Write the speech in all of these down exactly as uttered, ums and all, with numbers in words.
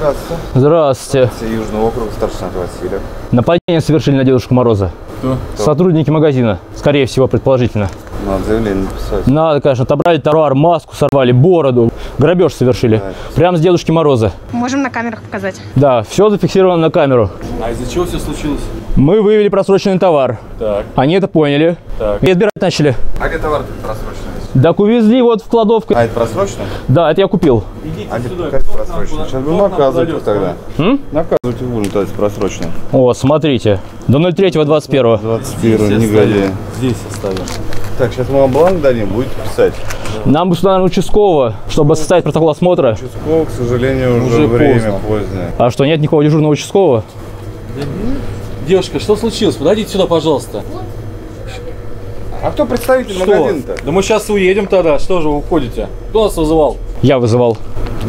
Здравствуйте. Здравствуйте. Южного округа, старшина Василия. Нападение совершили на Дедушку Мороза. Кто? Сотрудники магазина, скорее всего, предположительно. Надо заявление написать. Надо, конечно, отобрали товар, маску сорвали, бороду. Грабеж совершили. Да, прямо с Дедушки Мороза. Можем на камерах показать. Да, все зафиксировано на камеру. А из-за чего все случилось? Мы выявили просроченный товар. Так. Они это поняли. Так. И отбирать начали. А где товар просроченный? Так увезли вот в кладовку. А это просрочно? Да, это я купил. Идите а сюда. Как просрочно? Сейчас вы наказываете тогда. М? Наказывайте будем, то есть просрочно. О, смотрите. До ноль третьего двадцать первого. двадцать первого, негодяй. Здесь оставим. Так, сейчас мы вам бланк дадим, будете писать. Нам государственного участкового, чтобы составить протокол осмотра. Участкового, к сожалению, уже, уже время поздно. поздно. А что, нет никакого дежурного участкового? Девушка, что случилось? Подойдите сюда, пожалуйста. А кто представитель магазина-то? Да мы сейчас уедем тогда, что же вы уходите? Кто нас вызывал? Я вызывал.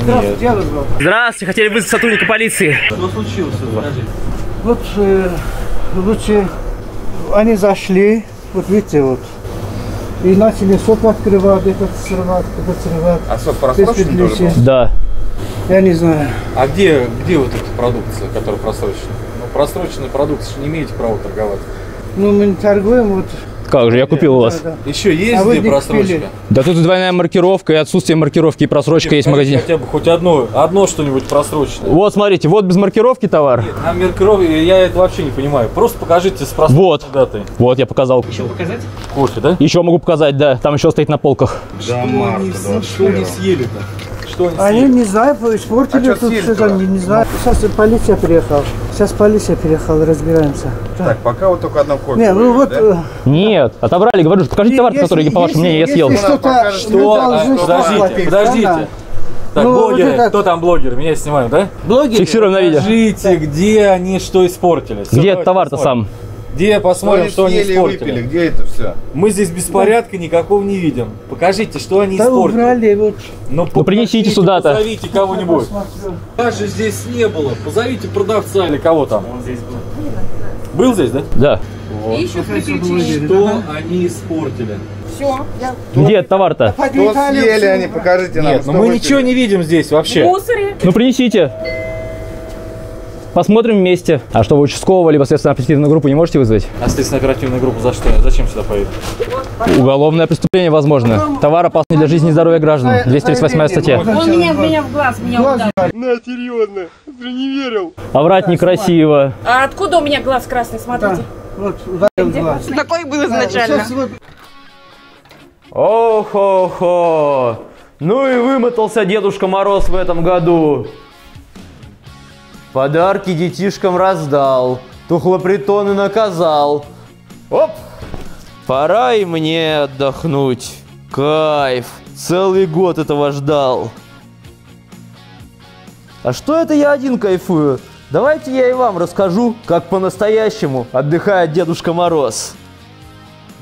Здравствуйте, я вызывал. Здравствуйте, хотели вызвать сотрудника полиции. Что случилось? Подожди. Вот, э, лучше они зашли, вот видите, вот. И начали сок открывать, этот срывать, этот срывать. А сок просрочен тоже был? Да. Я не знаю. А где, где вот эта продукция, которая просрочена? Ну, просроченная продукция, не имеете права торговать. Ну, мы не торгуем, вот. Как же, я купил у вас. Да, да. Еще есть а где просрочка? Купили? Да тут двойная маркировка, и отсутствие маркировки, и просрочка. Нет, есть в магазине. Хотя бы хоть одно, одно что-нибудь просроченное. Вот, смотрите, вот без маркировки товар. Нет, а маркировки, я это вообще не понимаю. Просто покажите с просрочкой. Вот, датой. Вот, я показал. Еще показать? Кофе, да? Еще могу показать, да. Там еще стоит на полках. Да, марта, да, что они съели-то? Что они съели? Они, не знаю, испортили а тут все там, не знаю. Сейчас полиция приехала. Сейчас полиция приехала, разбираемся. Так, так, пока вот только одна кофе. Нет, ну вот, да? Нет, отобрали, говорю, что покажите товар, если, который, если, по вашему мнению, я съел. Что, покажет, что? А, подождите, платить, подождите. Да, да. Так, ну, блогеры, вот кто там блогер? Меня снимают, да? Блогеры, фиксируем на видео. Покажите, где они что испортили. Все, где товар-то сам? Где посмотрим, что, что они испортили. Выпили, где это все? Мы здесь беспорядка никакого не видим. Покажите, что они да испортили. Убрали, вот. Ну, ну принесите сюда-то. Позовите кого-нибудь. Даже здесь не было. Позовите продавца или кого там. Он здесь был. Был здесь, да? Да. Вот. И еще включите, что да? они испортили. Все. Я... Где товар-то? Что съели они, покажите нам. Нет, но мы выпили. Ничего не видим здесь вообще. Мусоре. Ну принесите. Посмотрим вместе. А что, вы участкового либо следственно-оперативную группу не можете вызвать? А следственно-оперативную группу за что? Зачем сюда поедут? Уголовное преступление, возможно. Потом... Товар опасный для жизни и здоровья граждан. двести тридцать восьмая статья. Он меня, меня в глаз, меня ударил. На, серьезно, ты не верил. А врать некрасиво. А откуда у меня глаз красный, смотрите? Да. Вот, глаз. Такой был изначально. О-хо-хо. Ну и вымотался Дедушка Мороз в этом году. Подарки детишкам раздал, тухлопритоны наказал. Оп! Пора и мне отдохнуть. Кайф! Целый год этого ждал. А что это я один кайфую? Давайте я и вам расскажу, как по-настоящему отдыхает Дедушка Мороз.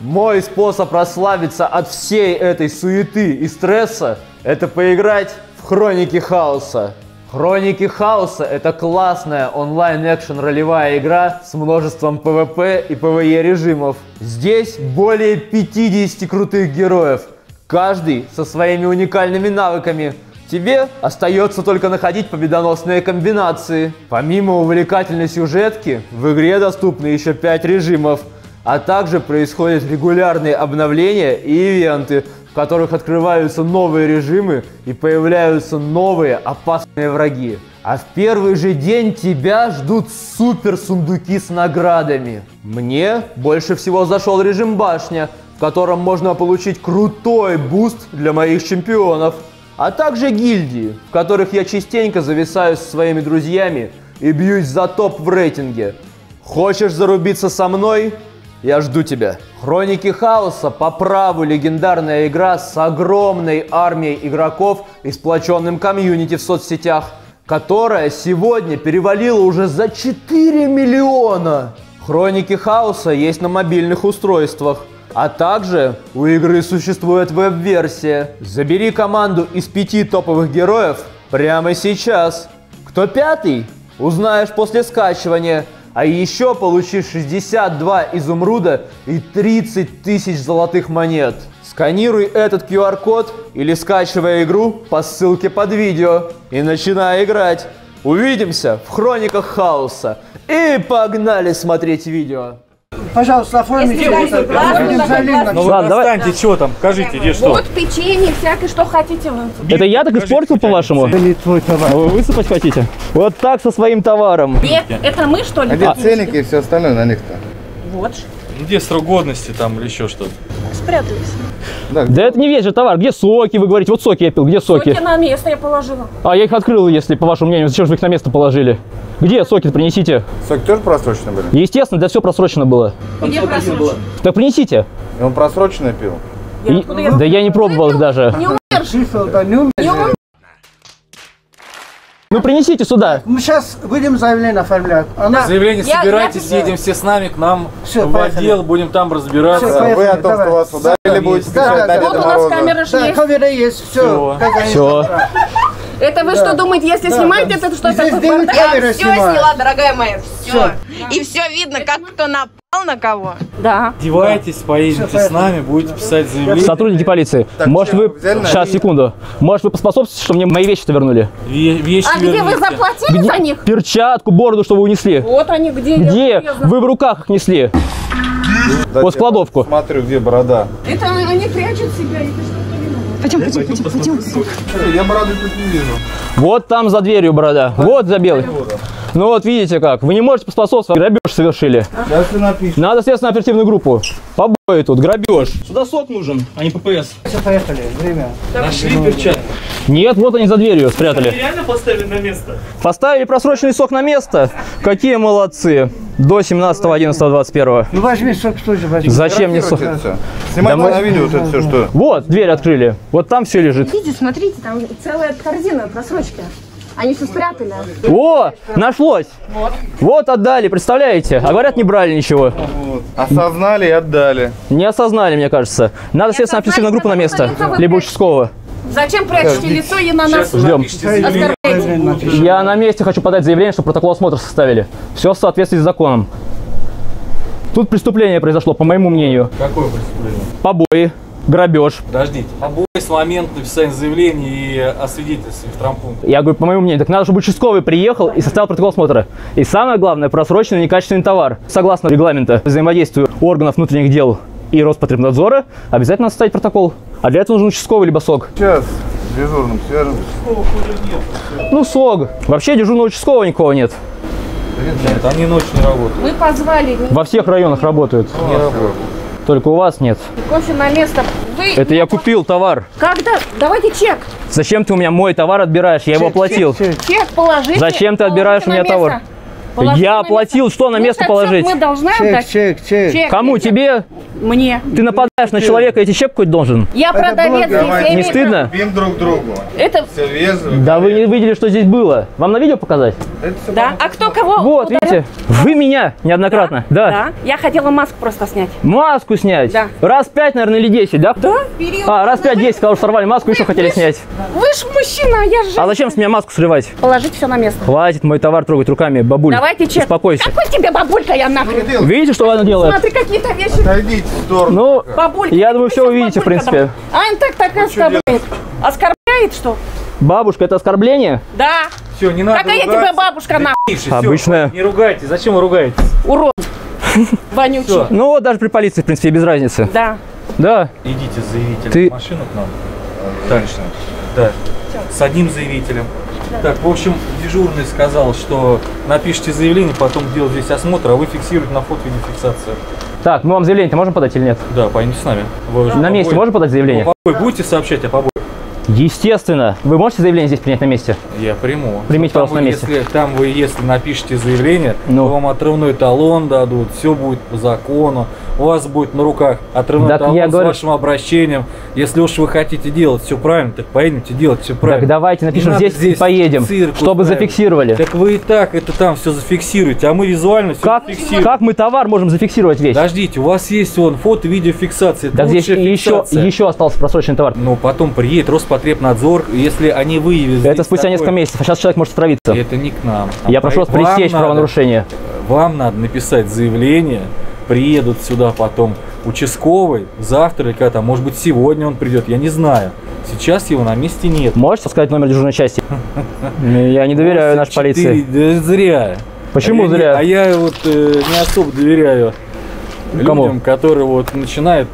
Мой способ расслабиться от всей этой суеты и стресса – это поиграть в Хроники Хаоса. Хроники Хаоса – это классная онлайн-экшен-ролевая игра с множеством пэ вэ пэ и пэ вэ е режимов. Здесь более пятидесяти крутых героев, каждый со своими уникальными навыками. Тебе остается только находить победоносные комбинации. Помимо увлекательной сюжетки, в игре доступны еще пять режимов, а также происходят регулярные обновления и ивенты, в которых открываются новые режимы и появляются новые опасные враги. А в первый же день тебя ждут супер сундуки с наградами. Мне больше всего зашел режим Башня, в котором можно получить крутой буст для моих чемпионов, а также гильдии, в которых я частенько зависаю со своими друзьями и бьюсь за топ в рейтинге. Хочешь зарубиться со мной? Я жду тебя. Хроники Хаоса по праву легендарная игра с огромной армией игроков и сплоченным комьюнити в соцсетях, которая сегодня перевалила уже за четыре миллиона. Хроники Хаоса есть на мобильных устройствах, а также у игры существует веб-версия. Забери команду из пяти топовых героев прямо сейчас. Кто пятый, узнаешь после скачивания. А еще получишь шестьдесят два изумруда и тридцать тысяч золотых монет. Сканируй этот ку ар-код или скачивай игру по ссылке под видео и начинай играть. Увидимся в Хрониках Хаоса. И погнали смотреть видео. Пожалуйста, оформите. Ну вы достаньте, что там, скажите, где что. Вот печенье, всякое, что хотите. Это я так испортил, по-вашему? Вы высыпать хотите? Вот так со своим товаром. Нет, это мы, что ли? А ценники и все остальное на них-то. Вот. Где срок годности там или еще что-то? Спрятались. Да, да это не весь же товар. Где соки? Вы говорите, вот соки я пил. Где соки? Соки на место я положила. А я их открыл, если по вашему мнению. Зачем же вы их на место положили? Где соки-то принесите? Соки тоже просрочены были? Естественно, да, все просрочено было. Где просрочено было? Так принесите. И он просроченно пил. Я И... я... Да я не пробовал их даже. Не умер. Ну принесите сюда. Мы сейчас будем заявление оформлять. Она... Заявление я, собирайтесь, я, я... едем все с нами к нам все, в поехали. Отдел, будем там разбираться. Все, поехали, вы о том, давай. Что вас ударили, будете бежать на Деда Мороза. Да, камера есть, все. Все. все. Это вы да. что думаете, если да, снимаете, это что-то такое? Я все снимаю. Сняла, дорогая моя, все. все. Да. И все видно, как кто напал на кого. Да. Одевайтесь, поедете все, с нами, будете писать заявление. Сотрудники полиции, так, может вы... Взяли? Сейчас, секунду. Может вы поспособствуете, что мне мои вещи-то вернули? Ве вещи а вернули. Где вы заплатили где? За них? Перчатку, бороду, что вы унесли. Вот они где. Где? Вы в руках их несли. Да, вот кладовку. Смотрю, где борода. Это они прячут себя, это что? Пойдем, пойдем, пойдем, пойдем. Я бороды тут не вижу. Вот там за дверью борода. Да, вот за белый. Ну вот видите как. Вы не можете поспособствовать. Грабеж совершили. Надо следственно оперативную группу. Побои тут, грабеж. Сюда сок нужен, а не ППС. Все, поехали. Время. Нашли перчатки. Нет, вот они за дверью спрятали. Они реально поставили на место? Поставили просроченный сок на место? Какие молодцы. До семнадцатого одиннадцатого двадцать первого. Ну возьми сок, что же возьми. Зачем мне сок? Снимай на видео вот это все, что... Вот, дверь открыли. Вот там все лежит. Видите, смотрите, там целая корзина просрочки. Они все спрятали. О, нашлось. Вот. Вот отдали, представляете? А говорят, не брали ничего. Вот. Осознали и отдали. Не осознали, мне кажется. Надо следственно оперативную группу на место. Либо участкового. Зачем прячете лицо и на нас? Ждем. Я на месте хочу подать заявление, что протокол осмотра составили. Все в соответствии с законом. Тут преступление произошло, по моему мнению. Какое преступление? Побои, грабеж. Подождите. Побои с момента написания заявления и освидетельствования в травмпункте. Я говорю, по моему мнению, так надо, чтобы участковый приехал и составил протокол осмотра. И самое главное, просроченный некачественный товар. Согласно регламенту взаимодействия органов внутренних дел и Роспотребнадзора, обязательно надо составить протокол. А для этого нужен участковый либо СОГ. Сейчас с дежурным свяжемся. Ну, СОГ. Вообще дежурного участкового никого нет. Нет, они ночью не работают. Мы позвали. Во всех районах работают. Не работают. Только у вас нет. Кофе на место. Вы... Это я купил товар. Когда? Давайте чек. Зачем ты у меня мой товар отбираешь? Я чек, его оплатил. Чек, чек. Чек положи. Зачем ты отбираешь у меня место. Товар? Положить я оплатил, что на ну, место положить? Мы должны чек, чек, чек, чек. Кому? Чек. Тебе? Мне. Ты нападаешь чек. На человека, эти чек какой-то должен? Я это продавец. Не, не стыдно? Бим друг другу. Это... Да вы не видели, что здесь было. Вам на видео показать? Это да. А кто кого вот, ударил? Видите? Вы меня неоднократно. Да. Да. Да. Я хотела маску просто снять. Маску снять? Да. Раз пять, наверное, или десять, да? Да. А, раз пять, десять, когда уже сорвали маску, вы, еще хотели вы снять. Вы ж мужчина, а я же... А зачем с меня маску срывать? Положить все на место. Хватит мой товар трогать руками, бабуль. Давайте чек. Успокойся. Какой тебе бабулька, я нахрен. Видите, что она делает? Смотри, какие-то вещи. Отойдите в сторону. Ну, бабулька. Я думаю, все увидите, в принципе. Там. А он так так оскорбляет. Оскорбляет, что? Бабушка, это оскорбление? Да. Все, не надо. Какая тебе бабушка, нахрен? Обычная. Не ругайтесь. Зачем вы ругаетесь? Урод. Вонючий. Ну, даже при полиции, в принципе, без разницы. Да. Да. Идите с заявителем в машину к нам. Дальше. Да. С одним заявителем. Так, в общем, дежурный сказал, что напишите заявление, потом делать здесь осмотр, а вы фиксируете на фото видеофиксацию. Так, мы вам заявление-то можем подать или нет? Да, пойдемте с нами. Вы на месте можем подать заявление? Вы будете сообщать о побоях? Естественно. Вы можете заявление здесь принять на месте? Я приму. Примите, пожалуйста, на месте. Если, там вы, если напишите заявление, ну. то вам отрывной талон дадут, все будет по закону, у вас будет на руках отрывной так талон я с говорю... вашим обращением. Если уж вы хотите делать все правильно, так поедемте делать все правильно. Так давайте напишем здесь, здесь и поедем, чтобы правильно. Зафиксировали. Так вы и так это там все зафиксируете, а мы визуально все как, зафиксируем. Как мы товар можем зафиксировать весь? Подождите, у вас есть вон фото-видеофиксация. Так здесь еще, еще остался просроченный товар. Ну потом приедет Роспотребнадзор. Роспотребнадзор, если они выявят... Это спустя такое... несколько месяцев, а сейчас человек может отравиться. Это не к нам. А я прошу вас пресечь правонарушение. Вам надо написать заявление, приедут сюда потом участковый завтра или когда-то, может быть, сегодня он придет, я не знаю. Сейчас его на месте нет. Можете сказать номер дежурной части? Я не доверяю нашей полиции. Зря. Почему зря? А я вот не особо доверяю людям, которые вот начинают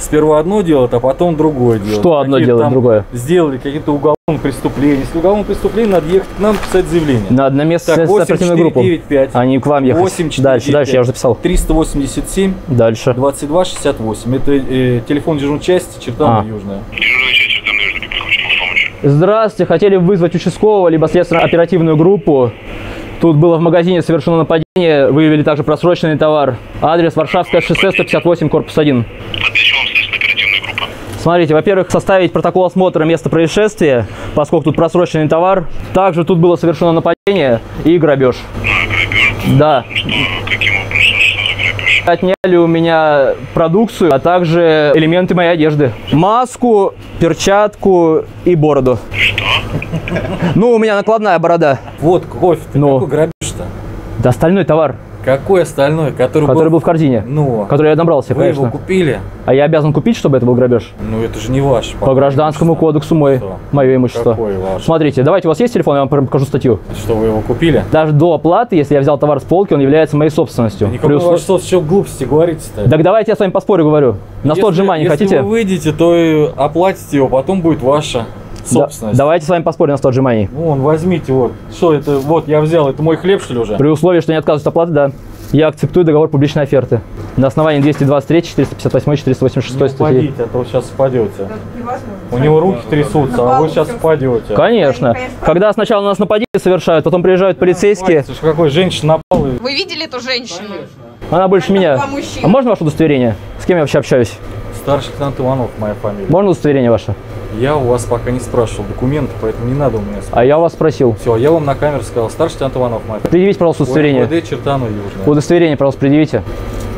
сперва одно делать, а потом другое делать. Что одно делать, другое? Сделали какие-то уголовные преступления. Если уголовное преступление, надо ехать к нам писать заявление. Надо на место сопротивную группу. А не к вам ехать. восемь четыре девять пять. Дальше, дальше, я уже записал. триста восемьдесят семь. Дальше. двадцать два шестьдесят восемь. Это э, телефон дежурной части Чертаново Южное. Дежурная часть Чертаново Южное, как приходит вам помочь? Здравствуйте, хотели вызвать участкового, либо следственно-оперативную группу. Тут было в магазине совершено нападение, выявили также просроченный товар. Адрес: Варшавское шоссе, сто пятьдесят восемь, корпус один. Смотрите, во-первых, составить протокол осмотра места происшествия, поскольку тут просроченный товар. Также тут было совершено нападение и грабеж. А, грабеж? Да. Что, каким образом, что за грабеж? Отняли у меня продукцию, а также элементы моей одежды. Маску, перчатку и бороду. Что? Ну, у меня накладная борода. Вот, кофе, ты ну. Какой грабеж-то? Да остальной товар. Какой остальной, который, который был... был в корзине, ну, который я добрался, вы конечно. Его купили? А я обязан купить, чтобы это был грабеж? Ну это же не ваш. По гражданскому кодексу мой, что? Мое имущество. Какой ваш? Смотрите, давайте, у вас есть телефон, я вам покажу статью. Что вы его купили? Даже до оплаты, если я взял товар с полки, он является моей собственностью. Да никакой услов... что, что глупости говорите-то? Так давайте я с вами поспорю, говорю. На сто отжиманий хотите? Если вы выйдете, то оплатите его, потом будет ваша. Да, давайте с вами поспорим на сто отжиманий. Вон, возьмите вот. Что это? Вот, я взял. Это мой хлеб, что ли, уже? При условии, что не отказываюсь от оплаты, да. Я акцептую договор публичной оферты. На основании двести двадцать три, четыреста пятьдесят восемь, четыреста восемьдесят шесть статьи. Не упадите, а то вы сейчас спадете. У него руки трясутся, а вы сейчас спадете. Конечно. Когда сначала нас нападение совершают, потом приезжают полицейские. Какой женщина напала. Вы видели эту женщину? Она больше меня. А можно ваше удостоверение? С кем я вообще общаюсь? Старший лейтенант Иванов, моя фамилия. Можно удостоверение ваше? Я у вас пока не спрашивал документы, поэтому не надо у меня спрашивать. А я у вас спросил. Все, я вам на камеру сказал. Старший лейтенант Иванов, моя фамилия. Предъявите, пожалуйста, удостоверение. ОМВД Чертаново Южное. Удостоверение, пожалуйста, предъявите.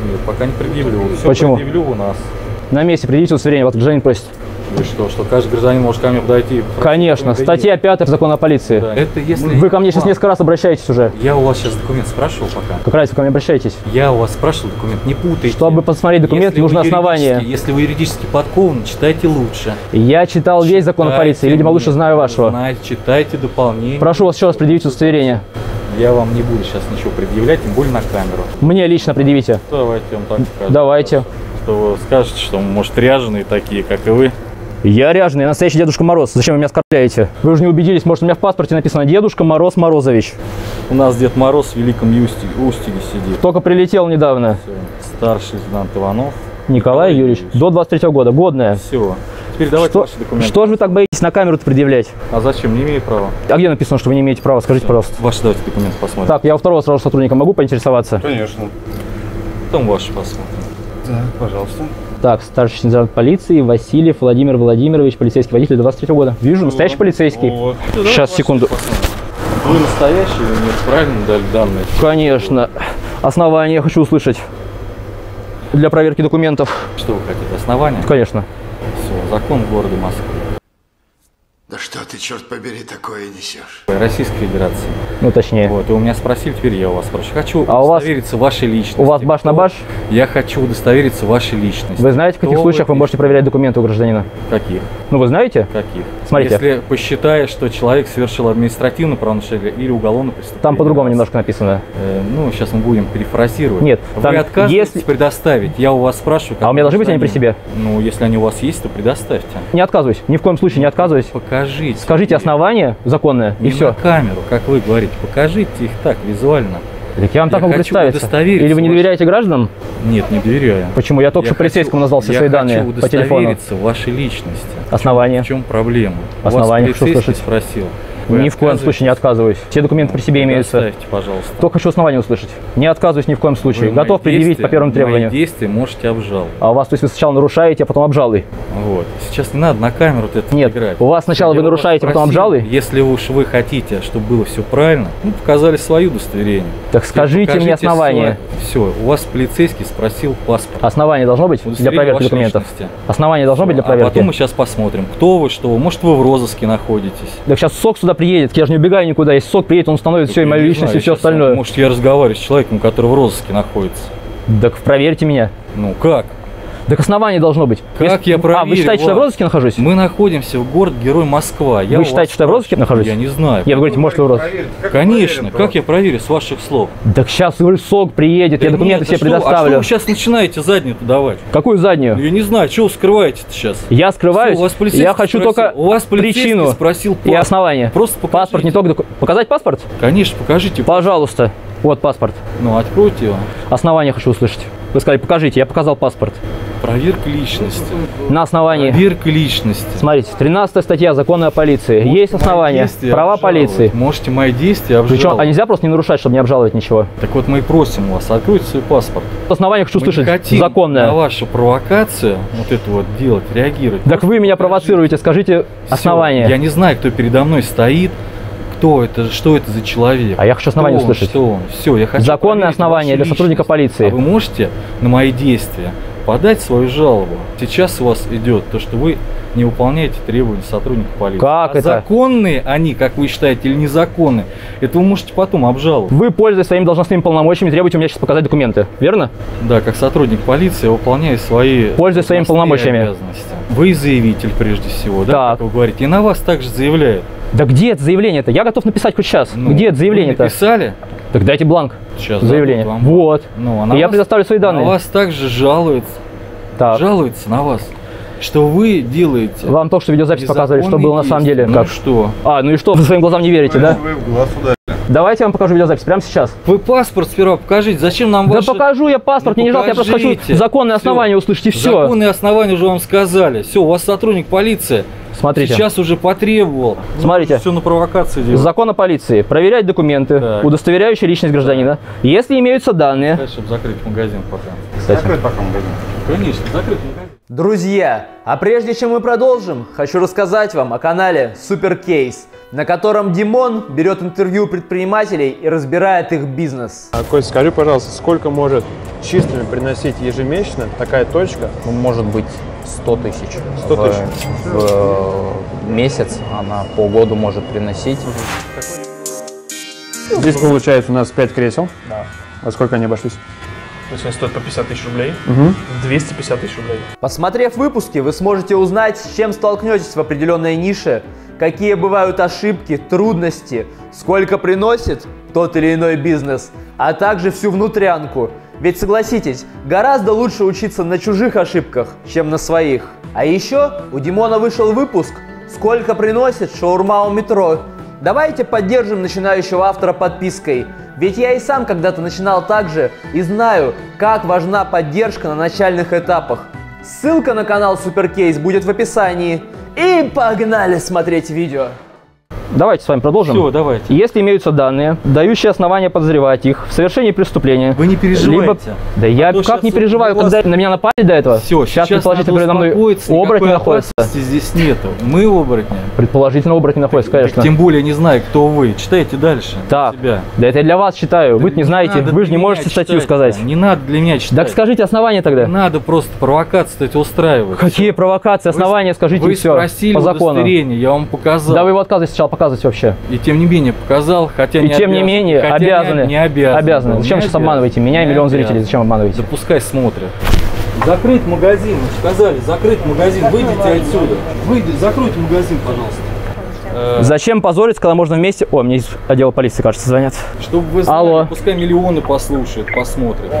Нет, пока не предъявлю. Все. Почему? Предъявлю у нас. На месте предъявите удостоверение, вот гражданин просит. Вы что, что каждый гражданин может ко мне подойти? Конечно, статья пятая закона о полиции. Да. Это если... Вы ко мне сейчас несколько раз обращаетесь уже. Я у вас сейчас документ спрашивал пока. Как раз вы ко мне обращаетесь? Я у вас спрашивал документ, не путайте. Чтобы посмотреть документ, нужно основание. Если вы юридически подкованы, читайте лучше. Я читал читайте весь закон о полиции, видимо, лучше знаю вашего. Знаю, читайте дополнение. Прошу вас еще раз предъявить удостоверение. Я вам не буду сейчас ничего предъявлять, тем более на камеру. Мне лично предъявите. Давайте вам так скажем. Давайте. Что вы скажете, что, может, ряженые такие, как и вы? Я ряженый, я настоящий Дедушка Мороз. Зачем вы меня оскорбляете? Вы уже не убедились, может, у меня в паспорте написано Дедушка Мороз Морозович. У нас Дед Мороз в Великом Устиге, Устиге сидит. Только прилетел недавно. Все. Старший лейтенант Иванов. Николай, Николай Юрьевич. Юрьевич. До двадцать третьего года. Годная. Все. Теперь давайте что, ваши документы. Что же вы так боитесь на камеру-то предъявлять? А зачем? Не имею права. А где написано, что вы не имеете права? Скажите, все. Пожалуйста. Ваши давайте документы посмотрим. Так, я у второго сразу сотрудника могу поинтересоваться? Конечно. Потом ваши посмотрим. Да, пожалуйста. Так, старший сержант полиции Васильев Владимир Владимирович, полицейский водитель двадцать третьего года. Вижу, настоящий полицейский. Вот. Сейчас, секунду. Вы настоящий или нет? Правильно дали данные? Конечно. Основание я хочу услышать для проверки документов. Что вы хотите? Основание? Конечно. Все, закон города Москвы. Да что ты, черт побери, такое несешь? Российской Федерации. Ну, точнее. Вот, вы у меня спросили, теперь я у вас спрошу. Хочу а удостовериться в вашей личности. У вас баш на баш? Я хочу удостовериться в вашей личности. Вы знаете, в каких Кто случаях вы, вы можете проверять документы у гражданина? Каких? Ну, вы знаете? Каких? Смотрите. Если посчитаешь, что человек совершил административное правонарушение или уголовное преступление. Там по-другому немножко написано. Э, ну, сейчас мы будем перефразировать. Нет. Вы отказываетесь если... предоставить. Я у вас спрашиваю. А у меня должны быть они при себе? Ну, если они у вас есть, то предоставьте. Не отказываюсь. Ни в коем случае не отказываюсь. Пока. Покажите. Скажите основание законное и все. На камеру, как вы говорите, покажите их так визуально. Так я вам так могу представиться. Или вы не доверяете гражданам? Нет, не доверяю. Почему? Я только что полицейскому назвал все свои данные по телефону. Я хочу удостовериться в вашей личности. Основание. В чем проблема? Основание. Что слышать? Спросил. Ни в коем случае не отказываюсь. Все документы при себе имеются. Оставьте, пожалуйста. Только хочу основание услышать. Не отказываюсь ни в коем случае. Вы готов предъявить по первому требованию. Действия можете обжаловать. А у вас, то есть, вы сначала нарушаете, а потом обжалуй. Вот. Сейчас не надо на камеру это Нет. играть. У вас сначала я вы нарушаете, спросил, потом обжалуй. Если уж вы хотите, чтобы было все правильно, ну, показали свое удостоверение. Так скажите мне основание. Свое. Все. У вас полицейский спросил паспорт. Основание должно быть для проверки документов. Личности. Основание должно все. Быть для проверки. А потом мы сейчас посмотрим, кто вы, что вы. Может, вы в розыске находитесь. Так сейчас СОК сюда приедет, я же не убегаю никуда, если СОК приедет, он установит все, и мою личность, и все остальное. Может, я разговариваю с человеком, который в розыске находится. Так проверьте меня. Ну как? Так основание должно быть. Как Если... я проверю? А, вы считаете, Влад, что я в розыске нахожусь? Мы находимся в город-герой Москва. Я вы считаете, вас... что я в розыске нахожусь? Я не знаю. Я, вы говорите, может, вы в розыске? Конечно. Проверим, как я проверю с ваших слов? Так сейчас СОГ приедет, да я документы нет, все предоставлю. Что? А что вы сейчас начинаете заднюю-то давать? Какую заднюю? Я не знаю, чего вы скрываете-то сейчас? Я скрываюсь? Все, у вас полицейский я хочу спросил. Только у вас причину спросил и основание. Просто покажите. Паспорт не только... Доку... Показать паспорт? Конечно, покажите. Пожалуйста. Вот паспорт. Ну, откройте его. Основание хочу услышать. Вы сказали, покажите. Я показал паспорт. Проверка личности. На основании. Проверка личности. Смотрите, тринадцатая статья закона о полиции. Можете есть основания. Права обжаловать. Полиции. Можете мои действия обжаловать. Причем, а нельзя просто не нарушать, чтобы не обжаловать ничего. Так вот мы и просим вас, откройте свой паспорт. Основание хочу услышать законное. На вашу провокацию, вот это вот делать, реагировать. Так вы меня провоцируете, скажите основание. Все. Я не знаю, кто передо мной стоит. Кто это, что это за человек? А я хочу основание услышать. Все, я хочу законное основание для сотрудника полиции. А вы можете на мои действия подать свою жалобу? Сейчас у вас идет то, что вы не выполняете требования сотрудника полиции. Как а это? Законные они, как вы считаете, или незаконные, это вы можете потом обжаловать. Вы, пользуясь своими должностными полномочиями, требуете у меня сейчас показать документы, верно? Да, как сотрудник полиции, я выполняю свои пользуясь своими полномочиями. Обязанности. Вы заявитель, прежде всего, да, как вы говорите, и на вас также заявляют. Да где это заявление-то? Я готов написать хоть сейчас. Ну, где это заявление-то? Написали? Так дайте бланк. Сейчас заявление. Вот. Ну, а я вас, предоставлю свои данные. На вас также жалуются. Так. Жалуются на вас, что вы делаете. Вам то, что видеозапись показывали, что было на самом деле. Ну как? Что? А, ну и что? Вы своим глазам не верите, да? Вы в глаз ударили. Давайте я вам покажу видеозапись прямо сейчас. Вы паспорт сперва покажите. Зачем нам ваши... Да покажу я паспорт, ну, мне покажите. Не жалко, я просто хочу законные все. Основания услышать и все. Законные основания уже вам сказали. Все, у вас сотрудник полиции. Смотрите. Сейчас уже потребовал. Смотрите. Ну, все на провокации делать. Закон о полиции. Проверять документы, так. Удостоверяющие личность гражданина. Так. Если имеются данные... Кстати, чтобы закрыть магазин пока. Закрыть пока магазин. Конечно, закрыть магазин. Друзья, а прежде чем мы продолжим, хочу рассказать вам о канале Супер Кейс, на котором Димон берет интервью предпринимателей и разбирает их бизнес. А, Кость, скажи, пожалуйста, сколько может чистыми приносить ежемесячно такая точка? Ну, может быть, сто тысяч. сто тысяч. В, в месяц она по году может приносить. Здесь получается у нас пять кресел. Да. А сколько они обошлись? То есть они стоят по пятьдесят тысяч рублей, угу. двести пятьдесят тысяч рублей. Посмотрев выпуски, вы сможете узнать, с чем столкнетесь в определенной нише, какие бывают ошибки, трудности, сколько приносит тот или иной бизнес, а также всю внутрянку. Ведь, согласитесь, гораздо лучше учиться на чужих ошибках, чем на своих. А еще у Димона вышел выпуск «Сколько приносит шаурма у метро?». Давайте поддержим начинающего автора подпиской. Ведь я и сам когда-то начинал так же и знаю, как важна поддержка на начальных этапах. Ссылка на канал Супер Кейс будет в описании. И погнали смотреть видео. Давайте с вами продолжим. Все, давайте. Если имеются данные, дающие основания подозревать их в совершении преступления. Вы не переживаете. Либо... Да а я как не переживаю, вас... когда на меня напали до этого. Все, сейчас, сейчас предположительно передо мной оборотень находится. Здесь нету. Мы оборотни. Предположительно оборотень находится, так, конечно. Так, тем более не знаю, кто вы. Читайте дальше. Так. Себя. Да это я для вас читаю. Да вы не, не знаете. Вы же не можете читать, статью сказать. Не надо для меня читать. Так скажите основания тогда. Не надо просто провокации устраивать. Какие все. Провокации? Основания вы, скажите вы все. По закону. Я вам показал. Да вы его отказываете сначала показывать. Вообще. И тем не менее показал, хотя и не тем обязан, не менее хотя обязаны, не, не обязаны. обязаны. Зачем не сейчас обязан, обманываете меня и миллион обязан. Зрителей? Зачем обманываете? Да пускай смотрят. Закрыть магазин, сказали, закрыть магазин, выйдите отсюда, выйдите, закройте магазин, пожалуйста. Зачем позориться, когда можно вместе? О, мне из отдела полиции, кажется, звонят. Чтобы вы знали, алло. Пускай миллионы послушают, посмотрят.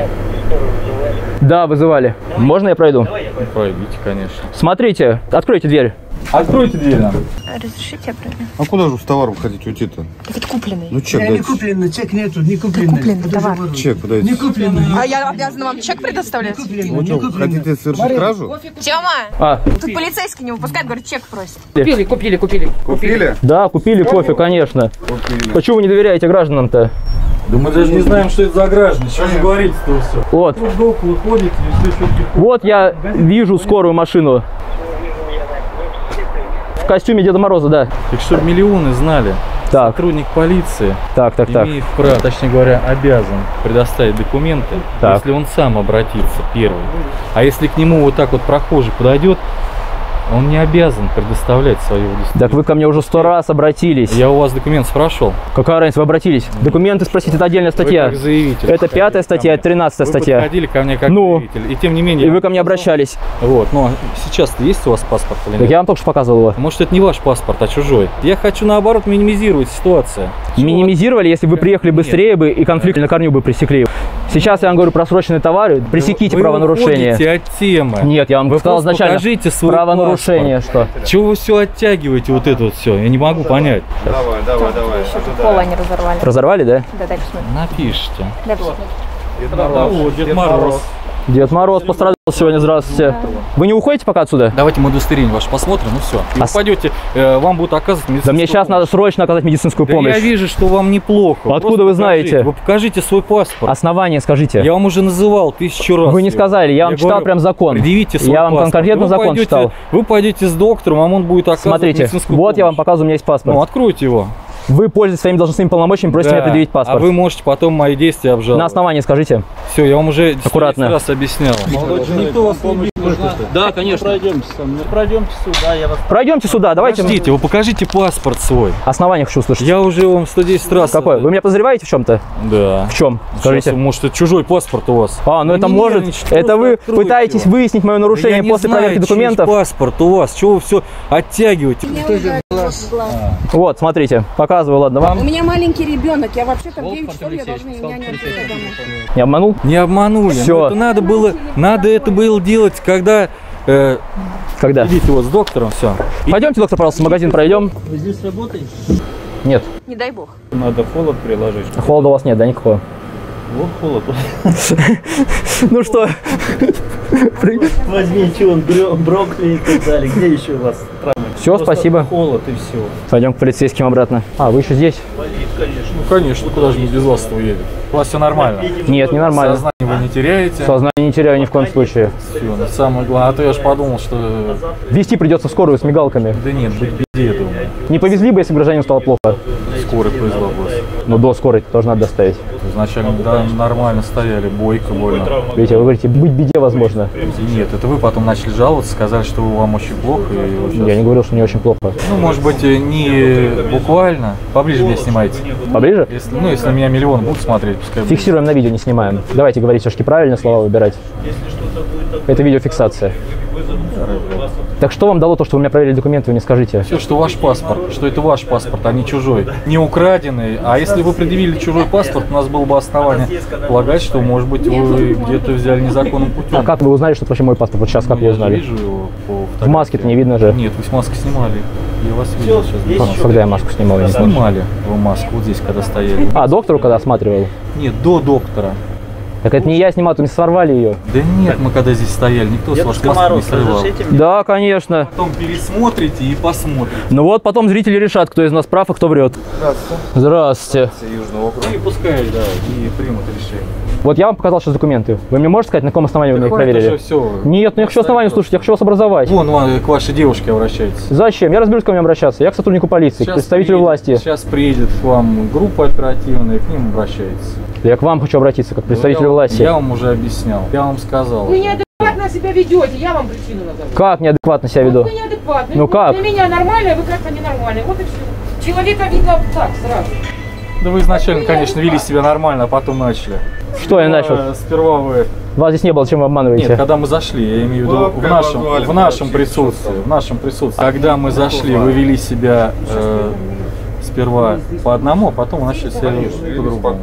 Да, вызывали. Можно я пройду? Ну, пройдите, конечно. Смотрите, откройте дверь. Откройте дверь нам. Разрешите, я пройду. А куда же с товаром хотите уйти-то? Так это купленный. Ну чек, да, дайте. Не купленный, чек нету, не купленный. Купленный товар. Чек, подайте. Не купленный. А я обязана вам чек предоставлять? Не купленный, не купленный. Хотите совершить кражу? Тема! А. Тут полицейский не выпускает, говорит, чек просит. Купили, купили, купили. Купили? Да, купили кофе, конечно. Купили. Почему вы не доверяете гражданам-то? Да мы даже не знаем, что это за граждане. Что вы говорите-то все? Вот. Вот я вижу скорую машину. В костюме Деда Мороза, да. Так что миллионы знали, так. Сотрудник полиции так, так, имеет так. право, точнее говоря, обязан предоставить документы, так. если он сам обратится первым. А если к нему вот так вот прохожий подойдет, Он не обязан предоставлять свое удостоверение. Так вы ко мне уже сто раз обратились. Я у вас документ спрашивал. Какая разница, вы обратились? Документы спросите, это отдельная статья. Вы как заявитель. Это пятая статья, тринадцатая статья. Вы подходили ко мне как ну, заявитель, и тем не менее... И вы ко мне обращались. Вот, но сейчас-то есть у вас паспорт или нет? Так я вам только что показывал его. Может, это не ваш паспорт, а чужой. Я хочу, наоборот, минимизировать ситуацию. Минимизировали, если бы приехали быстрее бы и конфликт на корню бы пресекли. Сейчас я вам говорю про срочные товары, пресеките правонарушение. Вы от темы. Нет, я вам сказал изначально, правонарушение что? Чего вы все оттягиваете, вот это вот все? Я не могу понять. Давай, давай, давай. Пола они разорвали. Разорвали, да? Да, дай посмотрим. Напишите. Дай посмотрим. Дед Мороз. Дед Мороз пострадал сегодня, здравствуйте. Вы не уходите пока отсюда? Давайте мы удостоверение ваше посмотрим, ну все. И а упадете, э, вам будут оказывать медицинскую помощь. Да мне сейчас помощь. Надо срочно оказать медицинскую да помощь. Я вижу, что вам неплохо. Откуда вы знаете? Вы покажите свой паспорт. Основание скажите. Я вам уже называл тысячу раз. Вы не сказали, я вам я читал говорю, прям закон. Предъявите свой я вам паспорт. Конкретно вы закон пойдете, читал. Вы пойдете с доктором, а он будет оказывать Смотрите, медицинскую вот помощь. Я вам показываю, у меня есть паспорт. Ну, откройте его. Вы, пользуясь своими должностными полномочиями, просите да, меня предъявить паспорт. А вы можете потом мои действия обжаловать. На основании скажите. Все, я вам уже аккуратно раз объяснял. Молодой, никто вас не нужно. Да, конечно. Пройдемте со мной. Пройдемте сюда. Я вас... Пройдемте сюда. Давайте. Подождите, вы покажите паспорт свой. Основание хочу услышать. Я уже вам сто десять раз. Какой? Вы меня подозреваете в чем-то? Да. В чем? Скажите. Сейчас, может, это чужой паспорт у вас? А, ну это не может. Не это вы пытаетесь его. Выяснить мое нарушение да после проверки документов. Паспорт у вас. Чего вы все оттягиваете? Вот, смотрите. Показываю, ладно, вам. У меня маленький ребенок, я вообще там девять часов, я должна, меня не отпустят домой. Не обманул? Не обманули. Все. Это надо было, надо это было делать, когда... Э, когда? Идите вот с доктором, все. Пойдемте, доктор, пожалуйста, в магазин пройдем. Вы здесь работаете? Нет. Не дай бог. Надо холод приложить. Холода у вас нет, да, никакого? Вот холод. Ну что? Возьми, чего он, брокколи и так далее. Где еще у вас? Все, просто спасибо. Холод и все. Пойдем к полицейским обратно. А, вы еще здесь? Болит, конечно. Ну, конечно, куда же мы без вас уедем? У вас все нормально? Нет, не нормально. Сознание вы не теряете? Сознание не теряю ни в коем случае. Все, самое главное. А то я же подумал, что... Вести придется в скорую с мигалками. Да нет, быть беде, я думаю. Не повезли бы, если бы гражданину стало плохо? Скорая повезла бы. Но до скорой тоже надо доставить. Изначально да, нормально стояли, бойко, больно. Видите, вы говорите, быть беде возможно. Нет, это вы потом начали жаловаться, сказали, что вам очень плохо. И сейчас... Я не говорил, что мне очень плохо. Ну, может быть, не буквально. Поближе меня снимайте. Поближе? Если, ну, если на меня миллион будут смотреть, пускай. Фиксируем будет. На видео, не снимаем. Давайте говорить все-таки правильно, слова выбирать. Это видеофиксация. Так что вам дало то, что вы меня проверили документы, вы не скажите? Все, что ваш паспорт, что это ваш паспорт, а не чужой, не украденный. А если вы предъявили чужой паспорт, у нас было бы основание полагать, что, может быть, вы где-то взяли незаконным путем. А как вы узнали, что это вообще мой паспорт? Вот сейчас ну, как вы узнали? Я вижу его по фотографии. В маске-то не видно же. Нет, вы с маски снимали. Я вас видел сейчас. А, когда я маску снимал? Я не снимали вы маску вот здесь, когда стояли. А, доктору когда осматривал? Нет, до доктора. Так это не я снимал, то не сорвали ее. Да нет, мы когда здесь стояли, никто с вашей маски не срывал. Да, конечно. Потом пересмотрите и посмотрите. Ну вот потом зрители решат, кто из нас прав, а кто врет. Здравствуйте. Здравствуйте. Здравствуйте, Южного округа. Ну и пускай, да, и примут решение. Вот я вам показал сейчас документы. Вы мне можете сказать, на каком основании так вы их проверили? Все. Нет, ну я хочу основание слушать, я хочу вас образовать. Вон, вон, к вашей девушке обращайтесь. Зачем? Я разберусь, ко мне обращаться. Я к сотруднику полиции, сейчас к представителю приедет, власти. Сейчас приедет к вам группа оперативная, к ним обращается. Я к вам хочу обратиться, как к представителю власти. Я вам уже объяснял, я вам сказал. Вы неадекватно себя ведете, я вам причину назову. Как неадекватно себя веду? Вы неадекватно. Ну как? Для меня нормально, а вы как-то ненормально. Вот и все. Человека видно так сразу. Да вы изначально, конечно, вели себя нормально, а потом начали. Что я начал? Сперва вы... Вас здесь не было, чем вы обманываете? Нет, когда мы зашли, я имею в виду в нашем, в нашем присутствии, в нашем присутствии. Когда мы зашли, вы вели себя... Э, сперва по одному, а потом начали себя по-другому.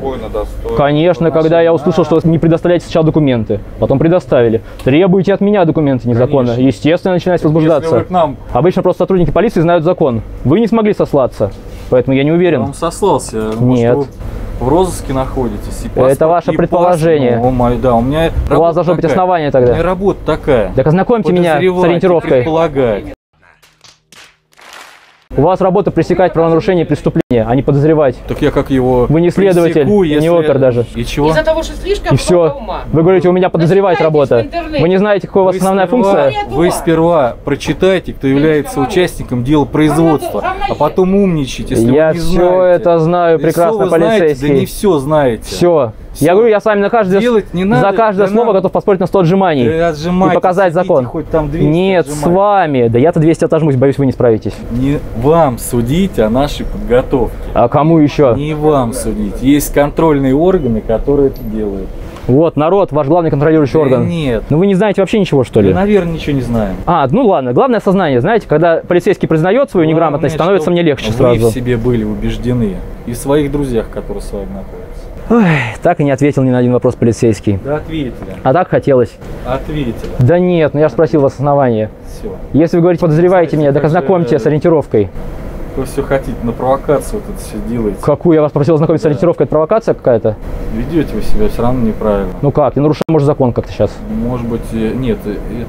Конечно, когда я услышал, что не предоставляете сначала документы, потом предоставили. Требуете от меня документы незаконно. Конечно. Естественно, начинаете возбуждаться. Нам... Обычно просто сотрудники полиции знают закон. Вы не смогли сослаться, поэтому я не уверен. Он сослался. Нет. Может, в розыске находитесь. Паспорт, это ваше предположение. Паспорт, ну, о, да, у меня у вас должно такая. Быть основание тогда. У меня работа такая. Так ознакомьте меня с ориентировкой. У вас работа пресекать правонарушения и преступления, а не подозревать. Так я как его Вы не следователь, пресеку, если... не опер даже. И чего? Из-за того, что слишком и все. Ума. Вы говорите, у меня подозревать работа. Вы не знаете, какая у вас основная функция? Вы сперва прочитайте, кто является участником дела производства, а потом умничайте, если я вы не знаете. Я все это знаю прекрасно, полицейский. Знаете, да не все знаете. Все. Все. Я говорю, я с вами на каждое, делать не надо, за каждое да слово надо. готов поспорить на сто отжиманий. Отжимайте, и показать закон. Хоть там Нет, отжимайте. С вами. Да я-то двести отожмусь, боюсь, вы не справитесь. Не вам судить о нашей подготовке. А кому еще? Не вам судить. Есть контрольные органы, которые это делают. Вот, народ, ваш главный контролирующий да орган. Нет. Ну вы не знаете вообще ничего, что ли? Да, наверное, ничего не знаем. А, ну ладно, главное сознание, знаете, когда полицейский признает свою главное, неграмотность, становится мне легче вы сразу. Вы в себе были убеждены и в своих друзьях, которые с вами находятся. Ой, так и не ответил ни на один вопрос полицейский. Да ответили. А так хотелось. Ответили. Да нет, ну я же спросил вас основание. Все. Если вы говорите, подозреваете Кстати, меня, так ознакомьте с ориентировкой. Вы все хотите на провокацию вот это все делаете. Какую? Я вас просил ознакомиться да. с ориентировкой, это провокация какая-то? Ведете вы себя все равно неправильно. Ну как? Я нарушаю, может, закон как-то сейчас? Может быть, нет.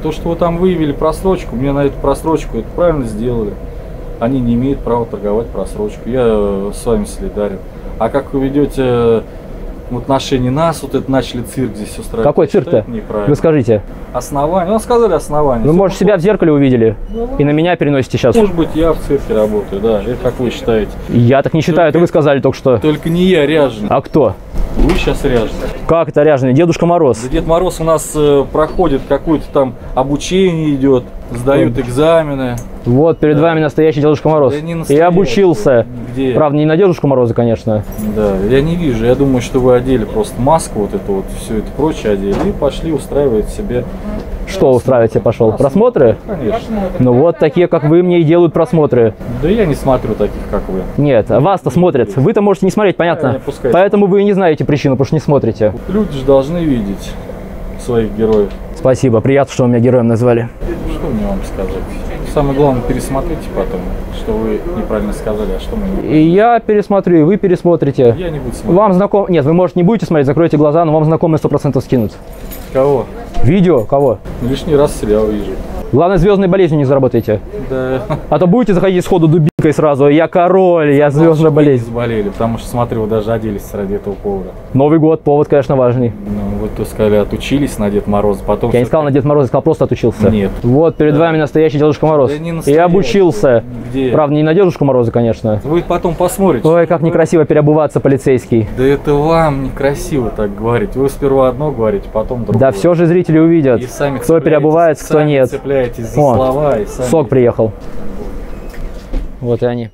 То, что вы там выявили просрочку, мне на эту просрочку это правильно сделали. Они не имеют права торговать просрочку. Я с вами солидарен. А как вы ведете в отношении нас, вот это начали цирк здесь устраивать. Какой цирк-то? Вы скажите. Основание. Ну, сказали основание. Вы, может, себя в зеркале увидели да. и на меня переносите сейчас. Может быть, я в цирке работаю, да. Это как вы считаете. Я так не считаю, это вы сказали только что. Только не я, ряженый. А кто? Вы сейчас ряженый. Как это ряженый? Дедушка Мороз. Да Дед Мороз у нас э, проходит какое-то там обучение идет, сдают вот. экзамены. Вот перед да. вами настоящий Дедушка Мороз. Да не настоящий. Я обучился. Где? Правда, не на Дедушку Мороза, конечно. Да, я не вижу. Я думаю, что вы одели просто маску, вот это вот, все это прочее одели и пошли устраивать себе... Что устраивать себе пошел? Просмотры? Конечно. Ну вот такие, как вы, мне и делают просмотры. Да я не смотрю таких, как вы. Нет, вас-то смотрят. Вы-то можете не смотреть, понятно? Да, поэтому вы и не знаете причину, потому что не смотрите. Люди же должны видеть своих героев. Спасибо. Приятно, что вы меня героем назвали. Что мне вам сказать? Самое главное, пересмотрите потом, что вы неправильно сказали, а что мы не... И я пересмотрю, и вы пересмотрите. Я не буду смотреть. Вам знаком... Нет, вы, может, не будете смотреть, закройте глаза, но вам знакомые сто процентов скинут. Кого? Видео кого? Лишний раз себя увижу. Главное, звездной болезнью не заработаете. Да. А то будете заходить сходу дубинкой сразу. Я король, я звездная болезнь. Заболели, потому что, смотри, вы даже оделись ради этого повода. Новый год, повод, конечно, важный. Ну, вы то сказали, отучились на Дед Мороза, потом... Я не сказал на Дед Мороза, я сказал, просто отучился. Нет. Вот перед да. вами настоящий Дедушка Мороз. Да не настоящий. Я обучился. Где? Правда, не на Дедушку Мороза, конечно. Вы потом посмотрите. Ой, как вы... некрасиво переобуваться, полицейский. Да это вам некрасиво так говорить. Вы сперва одно говорите, потом другое. Да все же зрители увидят, сами кто переобувается, кто сами нет. Цепляетесь за О, слова и сами... Сок приехал. Вот и они.